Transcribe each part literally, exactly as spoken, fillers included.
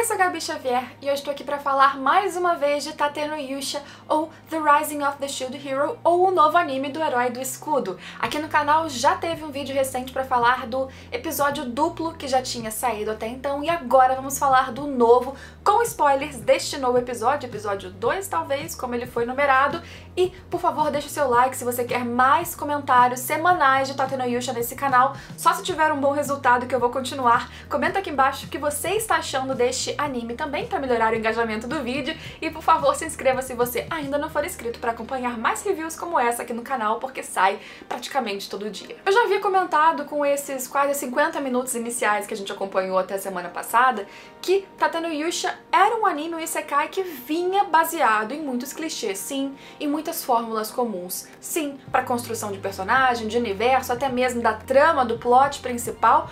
Oi, eu sou a Gabi Xavier e eu estou aqui para falar mais uma vez de Tate no Yusha, ou The Rising of the Shield Hero, ou o novo anime do Herói do Escudo. Aqui no canal já teve um vídeo recente para falar do episódio duplo que já tinha saído até então, e agora vamos falar do novo, com spoilers deste novo episódio, episódio dois talvez, como ele foi numerado. E, por favor, deixa o seu like se você quer mais comentários semanais de Tate no Yusha nesse canal, só se tiver um bom resultado que eu vou continuar. Comenta aqui embaixo o que você está achando deste anime também para melhorar o engajamento do vídeo, e por favor se inscreva se você ainda não for inscrito para acompanhar mais reviews como essa aqui no canal, porque sai praticamente todo dia. Eu já havia comentado com esses quase cinquenta minutos iniciais que a gente acompanhou até a semana passada que Tate no Yusha era um anime, um isekai, que vinha baseado em muitos clichês, sim, em muitas fórmulas comuns, sim, para construção de personagem, de universo, até mesmo da trama, do plot principal.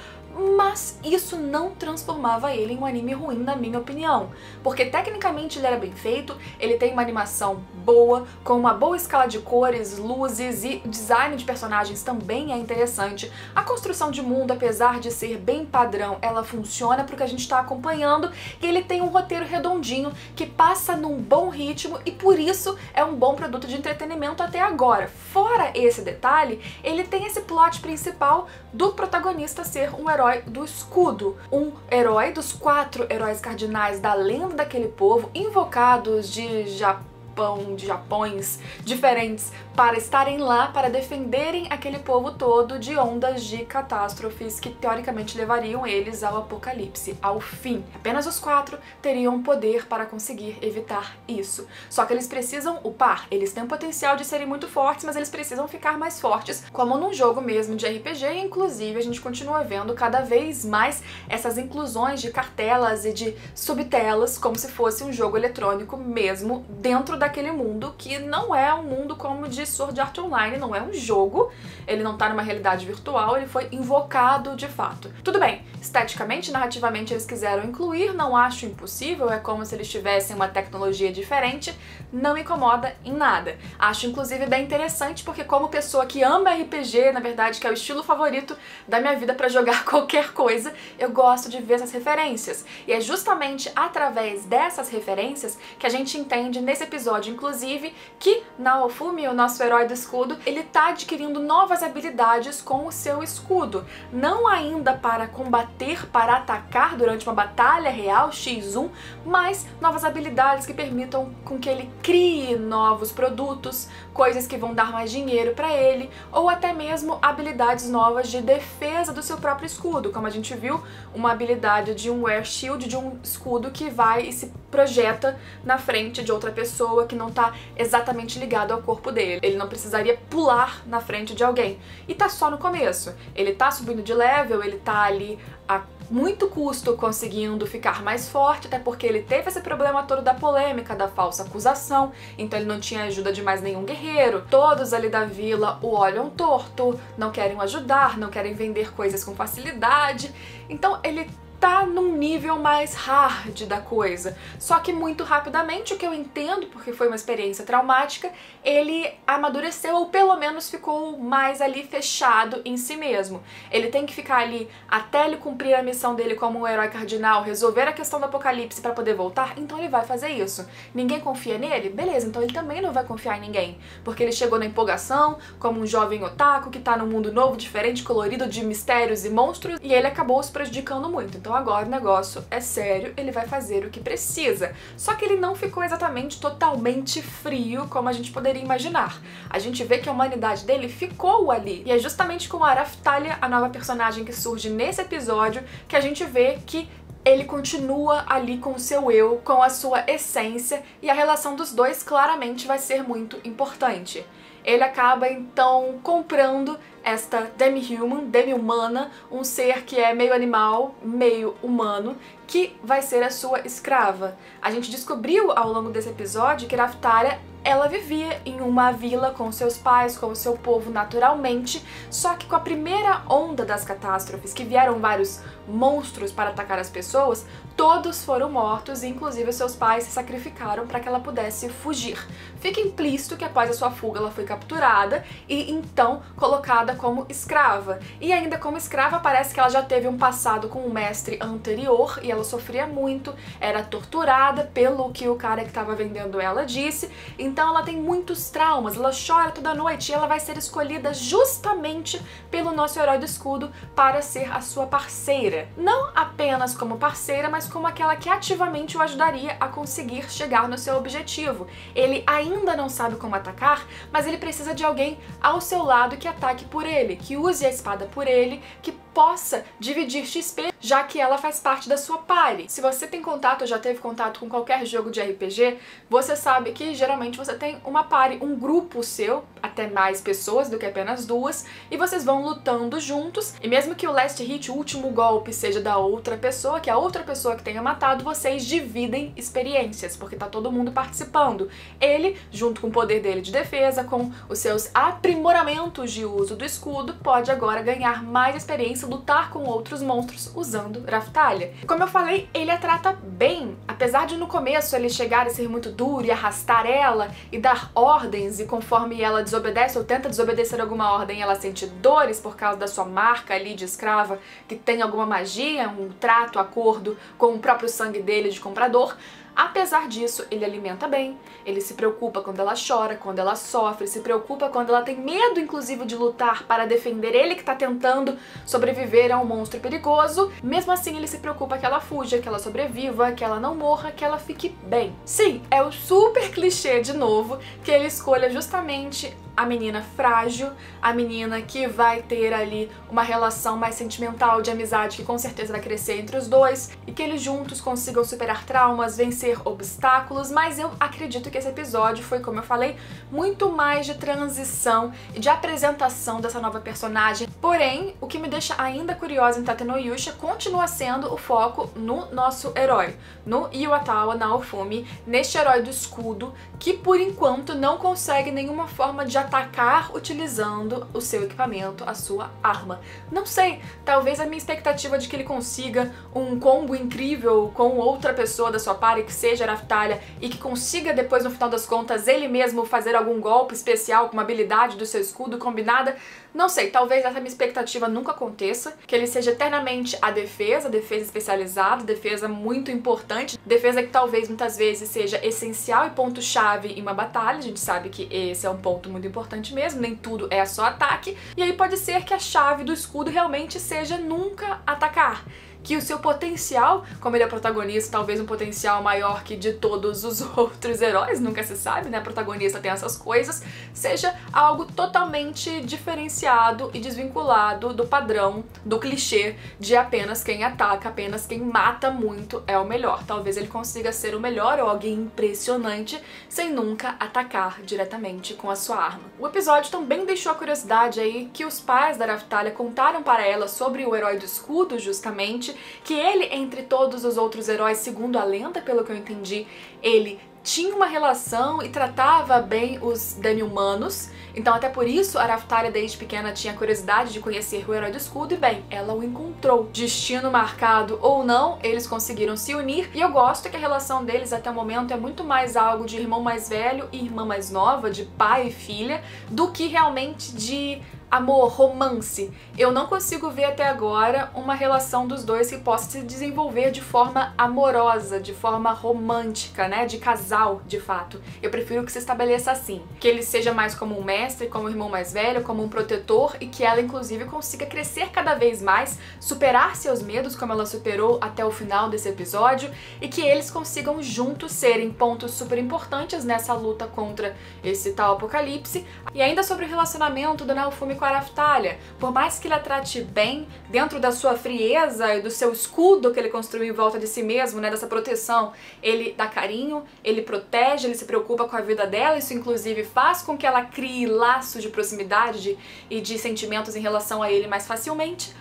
Mas isso não transformava ele em um anime ruim, na minha opinião, porque tecnicamente ele era bem feito, ele tem uma animação boa, com uma boa escala de cores, luzes, e o design de personagens também é interessante. A construção de mundo, apesar de ser bem padrão, ela funciona porque a gente está acompanhando, e ele tem um roteiro redondinho que passa num bom ritmo e por isso é um bom produto de entretenimento até agora. Fora esse detalhe, ele tem esse plot principal do protagonista ser um herói do escudo, um herói dos quatro heróis cardinais da lenda daquele povo, invocados de Japão, de Japões diferentes, para estarem lá, para defenderem aquele povo todo de ondas de catástrofes que teoricamente levariam eles ao apocalipse, ao fim. Apenas os quatro teriam poder para conseguir evitar isso. Só que eles precisam upar, eles têm o potencial de serem muito fortes, mas eles precisam ficar mais fortes, como num jogo mesmo de R P G, e inclusive a gente continua vendo cada vez mais essas inclusões de cartelas e de subtelas, como se fosse um jogo eletrônico mesmo, dentro daquele mundo, que não é um mundo como de Sword Art Online, não é um jogo, ele não tá numa realidade virtual, ele foi invocado de fato. Tudo bem, esteticamente, narrativamente eles quiseram incluir, não acho impossível, é como se eles tivessem uma tecnologia diferente, não me incomoda em nada. Acho inclusive bem interessante, porque como pessoa que ama R P G, na verdade que é o estilo favorito da minha vida para jogar qualquer coisa, eu gosto de ver essas referências. E é justamente através dessas referências que a gente entende nesse episódio, inclusive, que Naofumi, o nosso O herói do escudo, ele tá adquirindo novas habilidades com o seu escudo. Não ainda para combater, para atacar durante uma batalha real, xis um, mas novas habilidades que permitam com que ele crie novos produtos, coisas que vão dar mais dinheiro pra ele, ou até mesmo habilidades novas de defesa do seu próprio escudo, como a gente viu, uma habilidade de um air shield, de um escudo que vai e se projeta na frente de outra pessoa que não tá exatamente ligado ao corpo dele. Ele não precisaria pular na frente de alguém. E tá só no começo. Ele tá subindo de level, ele tá ali a muito custo conseguindo ficar mais forte, até porque ele teve esse problema todo da polêmica, da falsa acusação, então ele não tinha ajuda de mais nenhum guerreiro. Todos ali da vila o olham torto, não querem ajudar, não querem vender coisas com facilidade. Então ele tá num nível mais hard da coisa. Só que muito rapidamente, o que eu entendo, porque foi uma experiência traumática, ele amadureceu, ou pelo menos ficou mais ali fechado em si mesmo. Ele tem que ficar ali até ele cumprir a missão dele como um herói cardinal, resolver a questão do apocalipse para poder voltar, então ele vai fazer isso. Ninguém confia nele? Beleza, então ele também não vai confiar em ninguém, porque ele chegou na empolgação, como um jovem otaku que tá num mundo novo, diferente, colorido, de mistérios e monstros, e ele acabou se prejudicando muito. Então, Então agora o negócio é sério, ele vai fazer o que precisa. Só que ele não ficou exatamente totalmente frio como a gente poderia imaginar. A gente vê que a humanidade dele ficou ali. E é justamente com a Raphtalia, a nova personagem que surge nesse episódio, que a gente vê que ele continua ali com o seu eu, com a sua essência, e a relação dos dois claramente vai ser muito importante. Ele acaba então comprando esta demi-human, demi-humana, um ser que é meio animal, meio humano, que vai ser a sua escrava. A gente descobriu ao longo desse episódio que Raphtalia, ela vivia em uma vila com seus pais, com o seu povo naturalmente, só que com a primeira onda das catástrofes, que vieram vários monstros para atacar as pessoas, todos foram mortos, e inclusive seus pais se sacrificaram para que ela pudesse fugir. Fica implícito que após a sua fuga ela foi capturada e então colocada como escrava. E ainda como escrava, parece que ela já teve um passado com um mestre anterior e ela sofria muito, era torturada pelo que o cara que estava vendendo ela disse. Então ela tem muitos traumas, ela chora toda noite e ela vai ser escolhida justamente pelo nosso herói do escudo para ser a sua parceira. Não apenas como parceira, mas como aquela que ativamente o ajudaria a conseguir chegar no seu objetivo. Ele ainda não sabe como atacar, mas ele precisa de alguém ao seu lado que ataque por ele, que use a espada por ele, que possa dividir X P, já que ela faz parte da sua party. Se você tem contato ou já teve contato com qualquer jogo de R P G, você sabe que geralmente você tem uma party, um grupo seu, até mais pessoas do que apenas duas, e vocês vão lutando juntos, e mesmo que o last hit, o último golpe, seja da outra pessoa, que a outra pessoa que tenha matado, vocês dividem experiências, porque tá todo mundo participando. Ele, junto com o poder dele de defesa, com os seus aprimoramentos de uso do escudo, pode agora ganhar mais experiência lutar com outros monstros usando Raphtalia. Como eu falei, ele a trata bem, apesar de no começo ele chegar a ser muito duro e arrastar ela e dar ordens, e conforme ela desobedece ou tenta desobedecer alguma ordem, ela sente dores por causa da sua marca ali de escrava, que tem alguma magia, um trato, acordo com o próprio sangue dele de comprador. Apesar disso, ele alimenta bem, ele se preocupa quando ela chora, quando ela sofre, se preocupa quando ela tem medo, inclusive, de lutar para defender ele que está tentando sobreviver a um monstro perigoso. Mesmo assim, ele se preocupa que ela fuja, que ela sobreviva, que ela não morra, que ela fique bem. Sim, é o super clichê, de novo, que ele escolha justamente a menina frágil, a menina que vai ter ali uma relação mais sentimental, de amizade, que com certeza vai crescer entre os dois, e que eles juntos consigam superar traumas, vencer obstáculos, mas eu acredito que esse episódio foi, como eu falei, muito mais de transição e de apresentação dessa nova personagem. Porém, o que me deixa ainda curiosa em Tate no Yusha continua sendo o foco no nosso herói, no Iwatawa Naofumi, neste herói do escudo, que por enquanto não consegue nenhuma forma de atacar utilizando o seu equipamento, a sua arma. Não sei, talvez a minha expectativa de que ele consiga um combo incrível com outra pessoa da sua party, que seja a Raphtalia, e que consiga depois, no final das contas, ele mesmo fazer algum golpe especial com uma habilidade do seu escudo combinada. Não sei, talvez essa minha expectativa nunca aconteça, que ele seja eternamente a defesa, defesa especializada, defesa muito importante, defesa que talvez muitas vezes seja essencial e ponto-chave em uma batalha. A gente sabe que esse é um ponto muito importante importante mesmo, nem tudo é só ataque, e aí pode ser que a chave do escudo realmente seja nunca atacar, que o seu potencial, como ele é protagonista, talvez um potencial maior que de todos os outros heróis, nunca se sabe, né, protagonista tem essas coisas, seja algo totalmente diferenciado e desvinculado do padrão, do clichê de apenas quem ataca, apenas quem mata muito é o melhor. Talvez ele consiga ser o melhor ou alguém impressionante sem nunca atacar diretamente com a sua arma. O episódio também deixou a curiosidade aí que os pais da Raphtalia contaram para ela sobre o herói do escudo, justamente, que ele, entre todos os outros heróis, segundo a lenda, pelo que eu entendi, ele tinha uma relação e tratava bem os demi-humanos, então até por isso a Raphtalia desde pequena tinha curiosidade de conhecer o herói do escudo, e bem, ela o encontrou. Destino marcado ou não, eles conseguiram se unir, e eu gosto que a relação deles até o momento é muito mais algo de irmão mais velho e irmã mais nova, de pai e filha, do que realmente de amor, romance. Eu não consigo ver até agora uma relação dos dois que possa se desenvolver de forma amorosa, de forma romântica, né? De casal, de fato. Eu prefiro que se estabeleça assim. Que ele seja mais como um mestre, como um irmão mais velho, como um protetor, e que ela, inclusive, consiga crescer cada vez mais, superar seus medos, como ela superou até o final desse episódio, e que eles consigam juntos serem pontos super importantes nessa luta contra esse tal apocalipse. E ainda sobre o relacionamento do Naofumi com a Raphtalia, por mais que ele a trate bem, dentro da sua frieza e do seu escudo que ele construiu em volta de si mesmo, né, dessa proteção, ele dá carinho, ele protege, ele se preocupa com a vida dela, isso inclusive faz com que ela crie laços de proximidade de, e de sentimentos em relação a ele mais facilmente,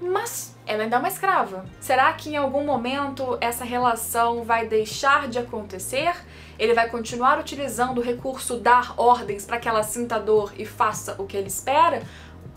mas ela ainda é uma escrava. Será que em algum momento essa relação vai deixar de acontecer? Ele vai continuar utilizando o recurso dar ordens para que ela sinta dor e faça o que ele espera?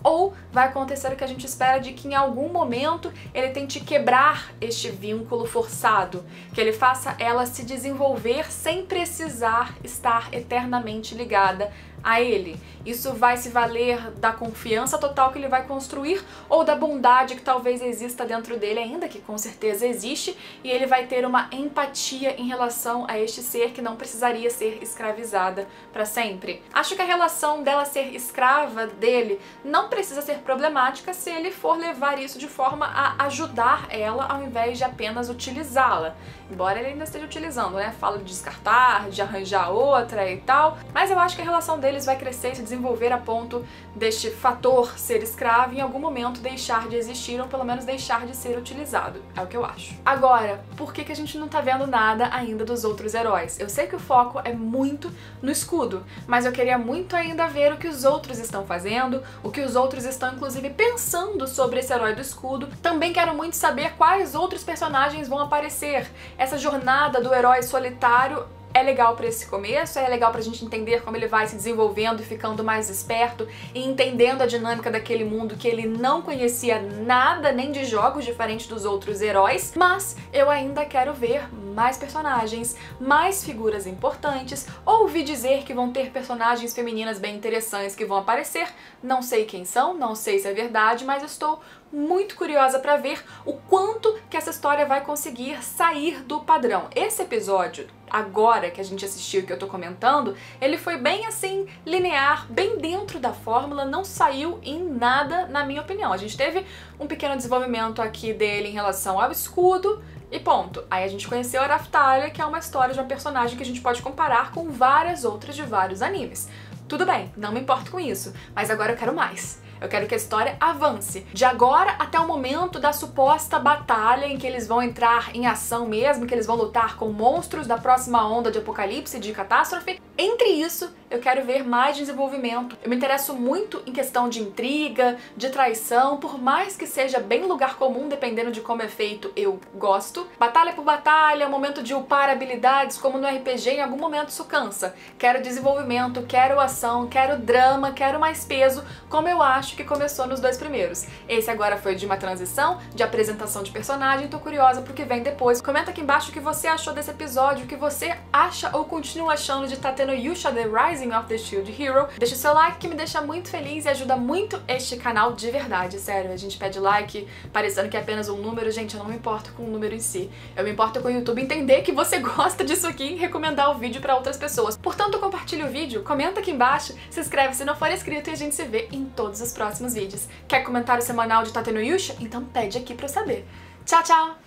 Ou vai acontecer o que a gente espera, de que em algum momento ele tente quebrar este vínculo forçado, que ele faça ela se desenvolver sem precisar estar eternamente ligada a ele. Isso vai se valer da confiança total que ele vai construir ou da bondade que talvez exista dentro dele ainda, que com certeza existe, e ele vai ter uma empatia em relação a este ser que não precisaria ser escravizada para sempre. Acho que a relação dela ser escrava dele não precisa ser problemática se ele for levar isso de forma a ajudar ela ao invés de apenas utilizá-la. Embora ele ainda esteja utilizando, né? Fala de descartar, de arranjar outra e tal, mas eu acho que a relação deles vai crescer e se desenvolver a ponto deste fator ser escravo em algum momento deixar de existir ou pelo menos deixar de ser utilizado. É o que eu acho. Agora, por que que a gente não tá vendo nada ainda dos outros heróis? Eu sei que o foco é muito no escudo, mas eu queria muito ainda ver o que os outros estão fazendo, o que os outros estão inclusive pensando sobre esse herói do escudo. Também quero muito saber quais outros personagens vão aparecer. Essa jornada do herói solitário é legal pra esse começo, é legal pra gente entender como ele vai se desenvolvendo e ficando mais esperto e entendendo a dinâmica daquele mundo que ele não conhecia nada, nem de jogos, diferente dos outros heróis, mas eu ainda quero ver mais personagens, mais figuras importantes. Ouvi dizer que vão ter personagens femininas bem interessantes que vão aparecer, não sei quem são, não sei se é verdade, mas estou muito curiosa pra ver o quanto que essa história vai conseguir sair do padrão. Esse episódio, agora que a gente assistiu, que eu tô comentando, ele foi bem assim, linear, bem dentro da fórmula, não saiu em nada, na minha opinião. A gente teve um pequeno desenvolvimento aqui dele em relação ao escudo, e ponto. Aí a gente conheceu a Raphtalia, que é uma história de uma personagem que a gente pode comparar com várias outras de vários animes. Tudo bem, não me importo com isso, mas agora eu quero mais. Eu quero que a história avance. De agora até o momento da suposta batalha em que eles vão entrar em ação mesmo, que eles vão lutar com monstros da próxima onda de apocalipse, de catástrofe. Entre isso, eu quero ver mais desenvolvimento. Eu me interesso muito em questão de intriga, de traição, por mais que seja bem lugar comum, dependendo de como é feito, eu gosto. Batalha por batalha, momento de upar habilidades, como no R P G, em algum momento isso cansa. Quero desenvolvimento, quero ação, quero drama, quero mais peso, como eu acho que começou nos dois primeiros. Esse agora foi de uma transição, de apresentação de personagem, tô curiosa pro que vem depois. Comenta aqui embaixo o que você achou desse episódio, o que você acha ou continua achando de tá tendo Yusha The Rising of the Shield Hero. Deixa o seu like que me deixa muito feliz e ajuda muito este canal de verdade, sério. A gente pede like parecendo que é apenas um número, gente, eu não me importo com o número em si. Eu me importo com o YouTube entender que você gosta disso aqui e recomendar o vídeo pra outras pessoas. Portanto, compartilha o vídeo, comenta aqui embaixo, se inscreve se não for inscrito e a gente se vê em todos os próximos vídeos. Quer comentário semanal de Tate no Yusha? Então pede aqui pra eu saber. Tchau, tchau!